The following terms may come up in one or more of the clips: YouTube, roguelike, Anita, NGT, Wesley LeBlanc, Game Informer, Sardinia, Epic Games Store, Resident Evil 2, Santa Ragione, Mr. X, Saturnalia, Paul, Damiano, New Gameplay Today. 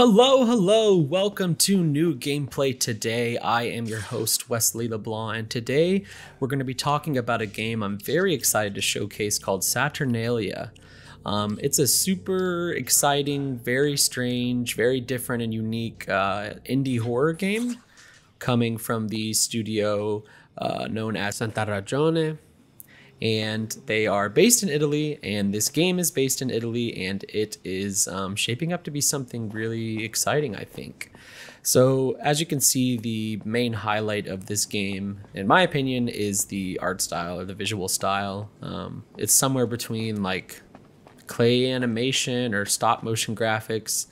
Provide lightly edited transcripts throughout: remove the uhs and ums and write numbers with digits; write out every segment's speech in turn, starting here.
Hello, welcome to New Gameplay Today. I am your host, Wesley LeBlanc, and today we're going to be talking about a game I'm very excited to showcase called Saturnalia. It's a super exciting, very strange, very different and unique indie horror game coming from the studio known as Santa Ragione. And they are based in Italy, and this game is based in Italy, and it is shaping up to be something really exciting, I think. So as you can see, the main highlight of this game, in my opinion, is the art style or the visual style. It's somewhere between like clay animation or stop motion graphics,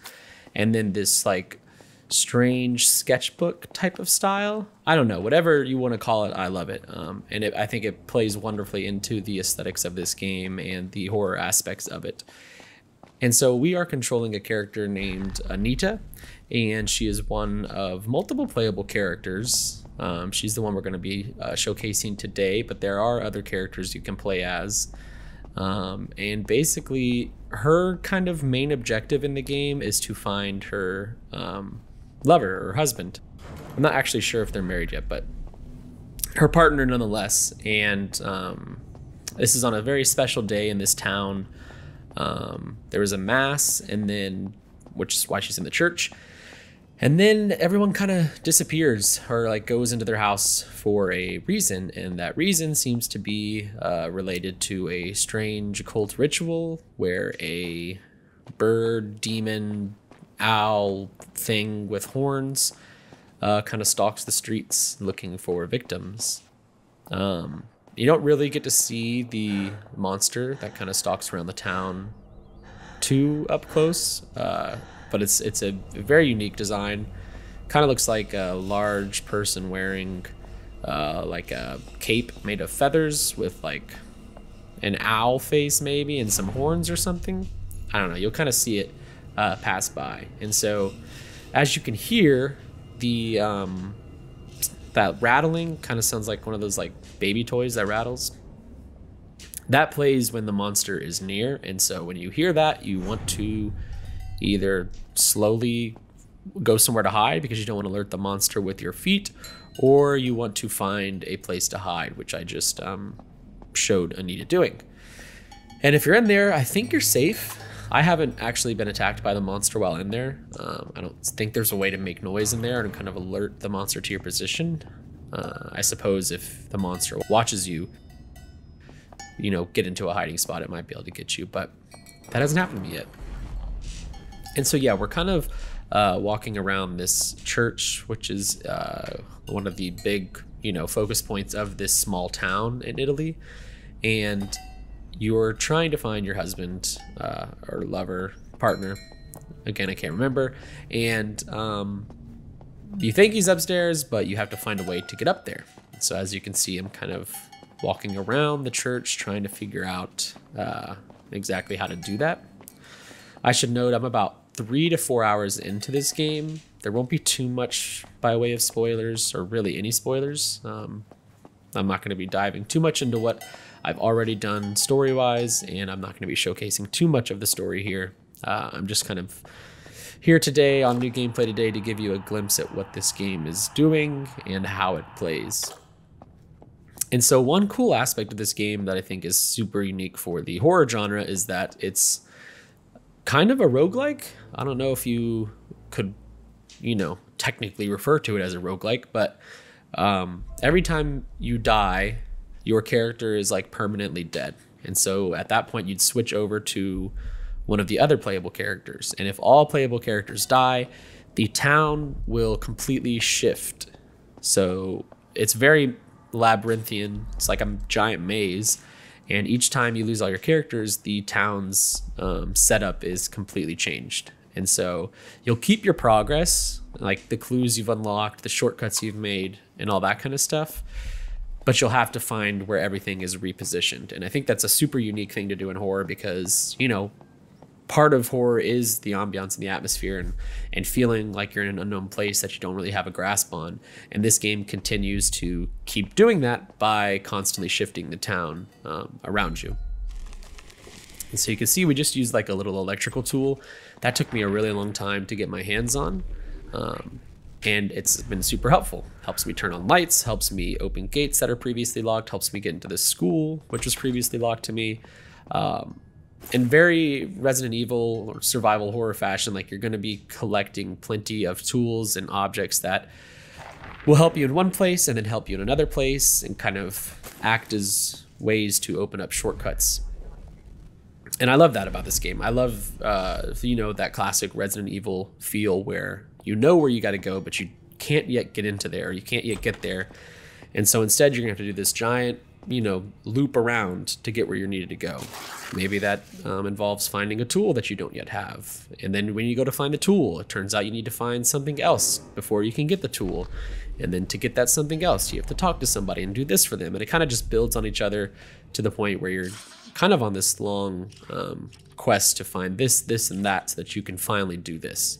and then this like strange sketchbook type of style. I don't know, whatever you want to call it, I love it. I think it plays wonderfully into the aesthetics of this game and the horror aspects of it. And so we are controlling a character named Anita, and she is one of multiple playable characters. She's the one we're going to be showcasing today, but there are other characters you can play as. And basically her kind of main objective in the game is to find her lover or husband. I'm not actually sure if they're married yet, but her partner nonetheless. And this is on a very special day in this town. There was a mass, and then, which is why she's in the church. And then everyone kind of disappears or like goes into their house for a reason. And that reason seems to be related to a strange occult ritual where a bird, demon, owl thing with horns kind of stalks the streets looking for victims. You don't really get to see the monster that kind of stalks around the town too up close. But it's a very unique design. Kind of looks like a large person wearing like a cape made of feathers with like an owl face maybe and some horns or something. I don't know, you'll kind of see it pass by. And so as you can hear, the that rattling kind of sounds like one of those like baby toys that rattles. That plays when the monster is near, and so when you hear that, you want to either slowly go somewhere to hide because you don't want to alert the monster with your feet, or you want to find a place to hide, which I just showed Anita doing. And if you're in there, I think you're safe. I haven't actually been attacked by the monster while in there. I don't think there's a way to make noise in there and kind of alert the monster to your position. I suppose if the monster watches you, you know, get into a hiding spot, it might be able to get you, but that hasn't happened to me yet. And so yeah, we're kind of walking around this church, which is one of the big, you know, focus points of this small town in Italy. And you're trying to find your husband or lover, partner. Again, I can't remember. And you think he's upstairs, but you have to find a way to get up there. So as you can see, I'm kind of walking around the church trying to figure out exactly how to do that. I should note I'm about 3 to 4 hours into this game. There won't be too much by way of spoilers or really any spoilers. I'm not going to be diving too much into what I've already done story-wise, and I'm not going to be showcasing too much of the story here. I'm just kind of here today on New Gameplay Today to give you a glimpse at what this game is doing and how it plays. And so one cool aspect of this game that I think is super unique for the horror genre is that it's kind of a roguelike. I don't know if you could, you know, technically refer to it as a roguelike, but every time you die, your character is like permanently dead. And so at that point, you'd switch over to one of the other playable characters. And if all playable characters die, the town will completely shift. So it's very labyrinthian. It's like a giant maze. And each time you lose all your characters, the town's setup is completely changed. And so you'll keep your progress, like the clues you've unlocked, the shortcuts you've made, and all that kind of stuff, but you'll have to find where everything is repositioned. And I think that's a super unique thing to do in horror because, you know, part of horror is the ambiance and the atmosphere and feeling like you're in an unknown place that you don't really have a grasp on. And this game continues to keep doing that by constantly shifting the town around you. And so you can see we just used like a little electrical tool That took me a really long time to get my hands on, and it's been super helpful. Helps me turn on lights, helps me open gates that are previously locked, helps me get into this school, which was previously locked to me. In very Resident Evil or survival horror fashion, like, you're going to be collecting plenty of tools and objects that will help you in one place and then help you in another place and kind of act as ways to open up shortcuts. And I love that about this game. I love, you know, that classic Resident Evil feel where you know where you got to go, but you can't yet get into there. You can't yet get there. And so instead, you're going to have to do this giant, you know, loop around to get where you're needed to go. Maybe that involves finding a tool that you don't yet have. And then when you go to find the tool, it turns out you need to find something else before you can get the tool. And then to get that something else, you have to talk to somebody and do this for them. And it kind of just builds on each other to the point where you're kind of on this long quest to find this, this, and that so that you can finally do this.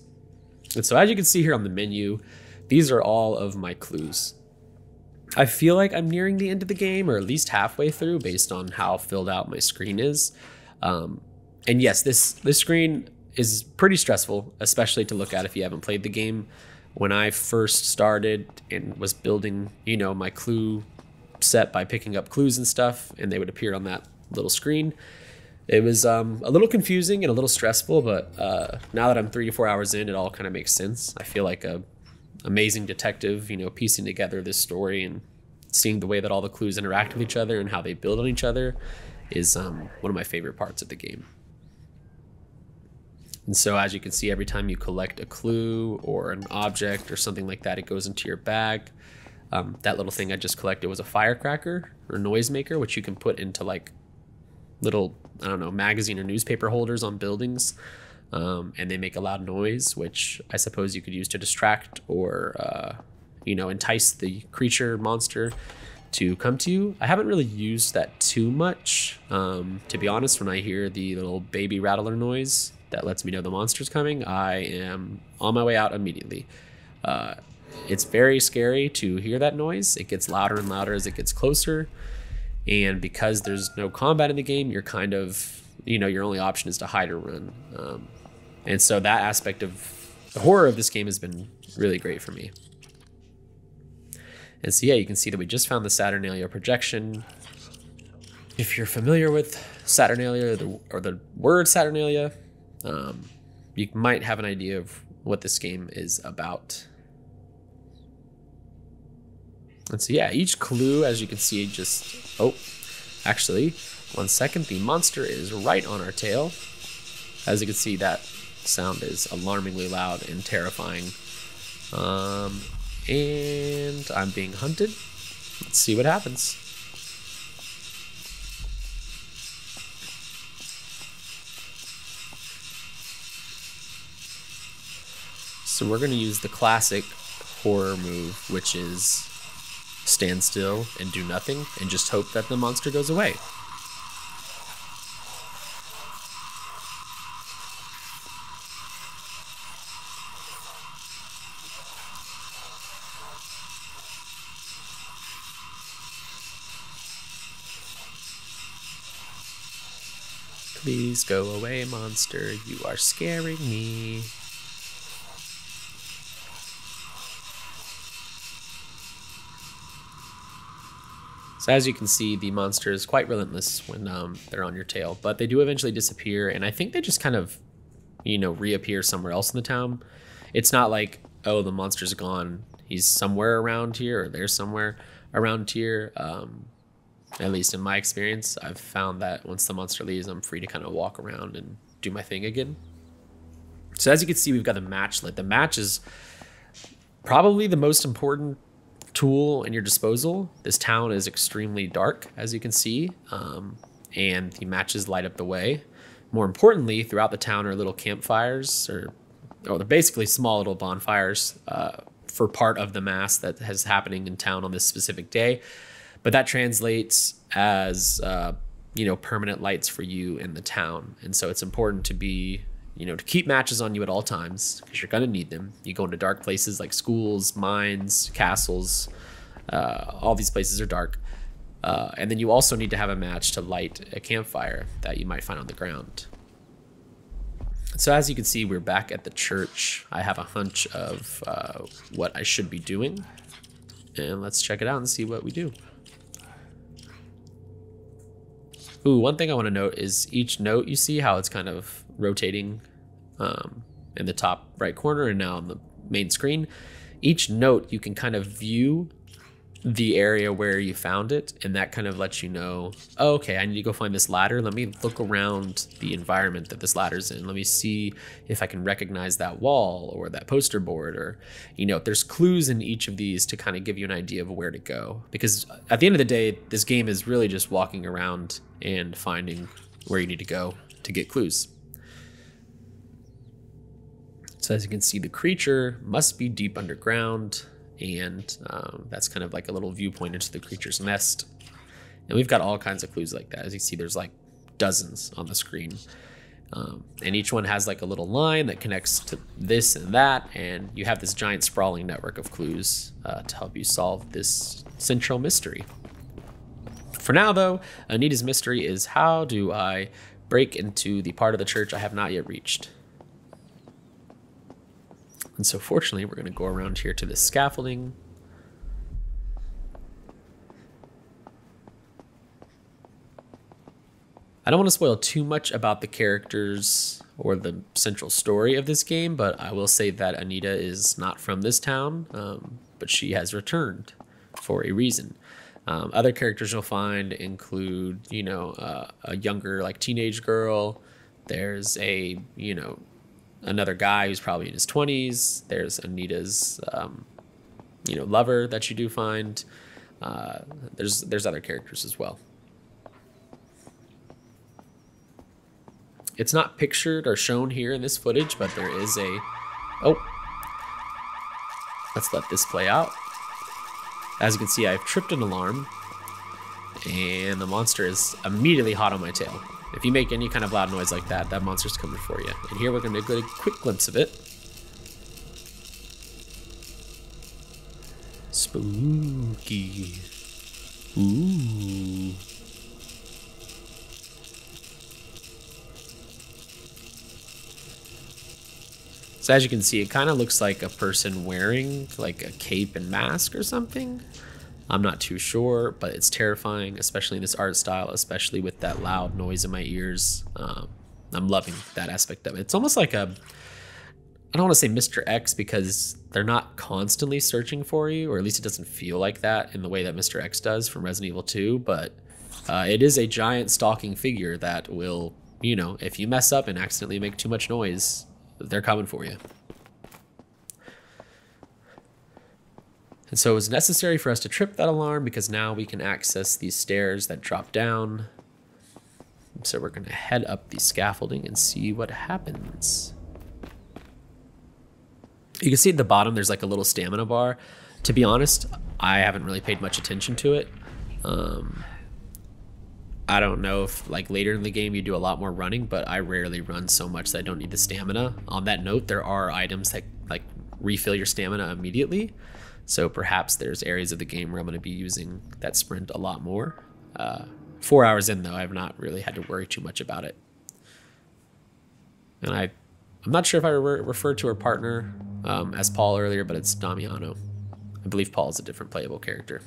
And so as you can see here on the menu, these are all of my clues. I feel like I'm nearing the end of the game, or at least halfway through, based on how filled out my screen is. And yes, this screen is pretty stressful, especially to look at if you haven't played the game. When I first started and was building, you know, my clue set by picking up clues and stuff, and they would appear on that little screen, it was a little confusing and a little stressful. But now that I'm 3 to 4 hours in, it all kind of makes sense. I feel like a amazing detective, you know, piecing together this story and seeing the way that all the clues interact with each other and how they build on each other is one of my favorite parts of the game. And so as you can see, every time you collect a clue or an object or something like that, it goes into your bag. That little thing I just collected was a firecracker or noisemaker, which you can put into like little, I don't know, magazine or newspaper holders on buildings. And they make a loud noise, which I suppose you could use to distract or, you know, entice the creature monster to come to you. I haven't really used that too much. To be honest, when I hear the little baby rattler noise that lets me know the monster's coming, I am on my way out immediately. It's very scary to hear that noise. It gets louder and louder as it gets closer. And because there's no combat in the game, you're kind of, you know, your only option is to hide or run. And so that aspect of the horror of this game has been really great for me. And so, yeah, you can see that we just found the Saturnalia projection. If you're familiar with Saturnalia or the word Saturnalia, you might have an idea of what this game is about. And so, yeah, each clue, as you can see, just, oh, actually, one second, the monster is right on our tail. As you can see, that sound is alarmingly loud and terrifying. And I'm being hunted. Let's see what happens. So we're going to use the classic horror move, which is stand still and do nothing and just hope that the monster goes away. Please go away, monster. You are scaring me. So as you can see, the monster is quite relentless when they're on your tail, but they do eventually disappear. And I think they just kind of, you know, reappear somewhere else in the town. It's not like, oh, the monster's gone. He's somewhere around here, or they're somewhere around here. At least in my experience, I've found that once the monster leaves, I'm free to kind of walk around and do my thing again. So as you can see, we've got the match lit. The match is probably the most important tool in your disposal. This town is extremely dark, as you can see, and the matches light up the way. More importantly, throughout the town are little campfires, or they're basically small little bonfires for part of the mass that is happening in town on this specific day. But that translates as, you know, permanent lights for you in the town. And so it's important to be, you know, to keep matches on you at all times because you're going to need them. You go into dark places like schools, mines, castles. All these places are dark. And then you also need to have a match to light a campfire that you might find on the ground. So as you can see, we're back at the church. I have a hunch of what I should be doing. And let's check it out and see what we do. Ooh, one thing I want to note is each note, you see how it's kind of rotating in the top right corner and now on the main screen. Each note, you can kind of view the area where you found it, and that kind of lets you know, oh, okay, I need to go find this ladder. Let me look around the environment that this ladder's in. Let me see if I can recognize that wall or that poster board, or, you know, there's clues in each of these to kind of give you an idea of where to go. Because at the end of the day, this game is really just walking around and finding where you need to go to get clues. So as you can see, the creature must be deep underground, and that's kind of like a little viewpoint into the creature's nest. And we've got all kinds of clues like that. As you see, there's like dozens on the screen. And each one has like a little line that connects to this and that, and you have this giant sprawling network of clues to help you solve this central mystery. For now though, Anita's mystery is, how do I break into the part of the church I have not yet reached? And so fortunately, we're gonna go around here to this scaffolding. I don't wanna spoil too much about the characters or the central story of this game, but I will say that Anita is not from this town, but she has returned for a reason. Other characters you'll find include, you know, a younger like teenage girl. There's a, you know, another guy who's probably in his 20s. There's Anita's, you know, lover that you do find. There's other characters as well. It's not pictured or shown here in this footage, but there is a, oh, let's let this play out. As you can see, I've tripped an alarm and the monster is immediately hot on my tail. If you make any kind of loud noise like that, that monster's coming for you. And here we're gonna get a quick glimpse of it. Spooky. Ooh. So as you can see, it kind of looks like a person wearing like a cape and mask or something. I'm not too sure, but it's terrifying, especially in this art style, especially with that loud noise in my ears. I'm loving that aspect of it. It's almost like a, I don't want to say Mr. X, because they're not constantly searching for you, or at least it doesn't feel like that in the way that Mr. X does from Resident Evil 2, but it is a giant stalking figure that will, you know, if you mess up and accidentally make too much noise, they're coming for you. And so it was necessary for us to trip that alarm because now we can access these stairs that drop down. So we're gonna head up the scaffolding and see what happens. You can see at the bottom, there's like a little stamina bar. To be honest, I haven't really paid much attention to it. I don't know if like later in the game you do a lot more running, but I rarely run so much that I don't need the stamina. On that note, there are items that like refill your stamina immediately. So perhaps there's areas of the game where I'm gonna be using that sprint a lot more. 4 hours in though, I've not really had to worry too much about it. And I'm not sure if I referred to her partner as Paul earlier, but it's Damiano. I believe Paul is a different playable character.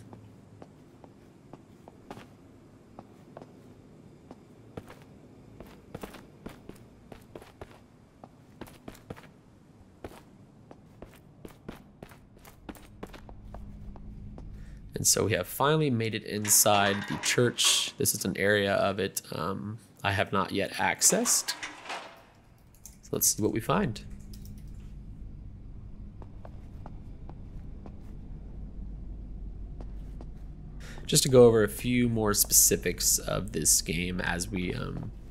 And so we have finally made it inside the church. This is an area of it I have not yet accessed. So let's see what we find. Just to go over a few more specifics of this game as we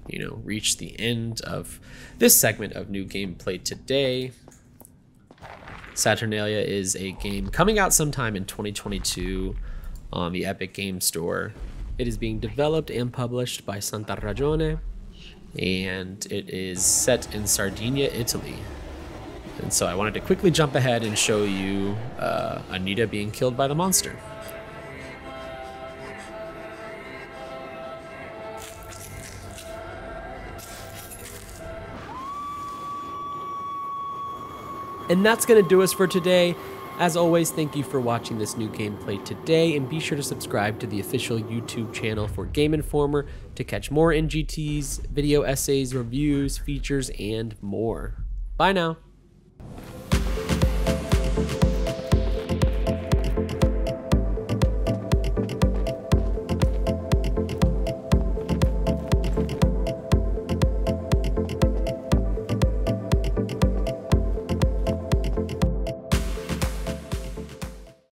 you know, reach the end of this segment of New Gameplay Today. Saturnalia is a game coming out sometime in 2022 on the Epic Games Store. It is being developed and published by Santa Ragione, and it is set in Sardinia, Italy. And so I wanted to quickly jump ahead and show you Anita being killed by the monster. And that's going to do us for today. As always, thank you for watching this New Gameplay Today, and be sure to subscribe to the official YouTube channel for Game Informer to catch more NGTs, video essays, reviews, features, and more. Bye now.